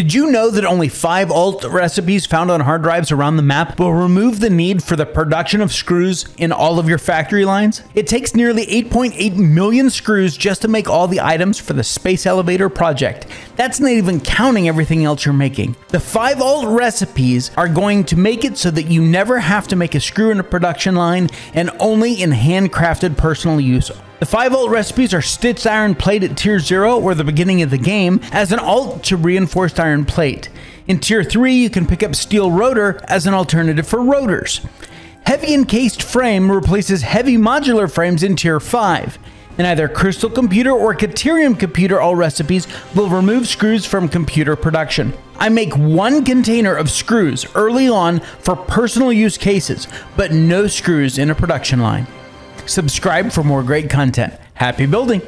Did you know that only 5 alt recipes found on hard drives around the map will remove the need for the production of screws in all of your factory lines? It takes nearly 8.8 million screws just to make all the items for the Space Elevator project. That's not even counting everything else you're making. The 5 alt recipes are going to make it so that you never have to make a screw in a production line, and only in handcrafted personal use. The 5 alt recipes are Stitched Iron Plate at Tier 0, or the beginning of the game, as an alt to Reinforced Iron Plate. In Tier 3, you can pick up Steel Rotor as an alternative for rotors. Heavy Encased Frame replaces Heavy Modular Frames in Tier 5. And either Crystal Computer or Caterium Computer alt recipes will remove screws from computer production. I make 1 container of screws early on for personal use cases, but no screws in a production line. Subscribe for more great content. Happy building!